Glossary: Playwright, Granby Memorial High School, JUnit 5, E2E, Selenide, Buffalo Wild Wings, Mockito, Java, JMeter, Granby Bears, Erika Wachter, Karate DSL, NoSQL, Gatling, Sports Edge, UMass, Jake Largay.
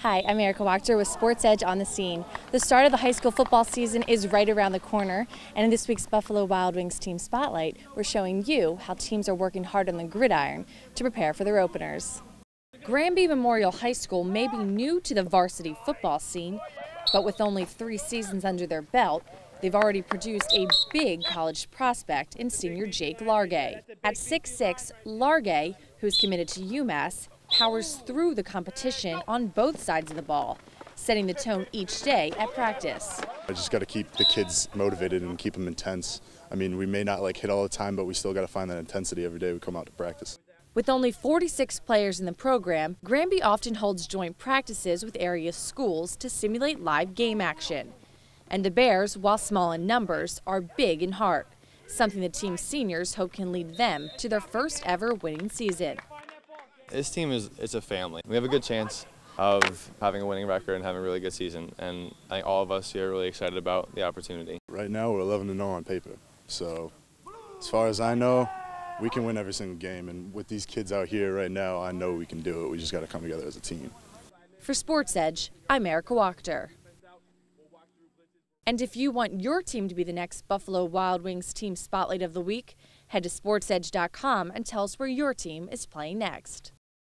Hi, I'm Erika Wachter with Sports Edge on the scene. The start of the high school football season is right around the corner, and in this week's Buffalo Wild Wings Team Spotlight, we're showing you how teams are working hard on the gridiron to prepare for their openers. Granby Memorial High School may be new to the varsity football scene, but with only 3 seasons under their belt, they've already produced a big college prospect in senior Jake Largay. At 6'6", Largay, who's committed to UMass, powers through the competition on both sides of the ball, setting the tone each day at practice. I just got to keep the kids motivated and keep them intense. I mean, we may not hit all the time, but we still got to find that intensity every day we come out to practice. With only 46 players in the program, Granby often holds joint practices with area schools to simulate live game action. And the Bears, while small in numbers, are big in heart, something the team's seniors hope can lead them to their first ever winning season. This team it's a family. We have a good chance of having a winning record and having a really good season, and I think all of us here are really excited about the opportunity. Right now we're 11-0 on paper, so as far as I know, we can win every single game, and with these kids out here right now, I know we can do it. We just got to come together as a team. For Sports Edge, I'm Erika Wachter. And if you want your team to be the next Buffalo Wild Wings Team Spotlight of the Week, head to sportsedge.com and tell us where your team is playing next.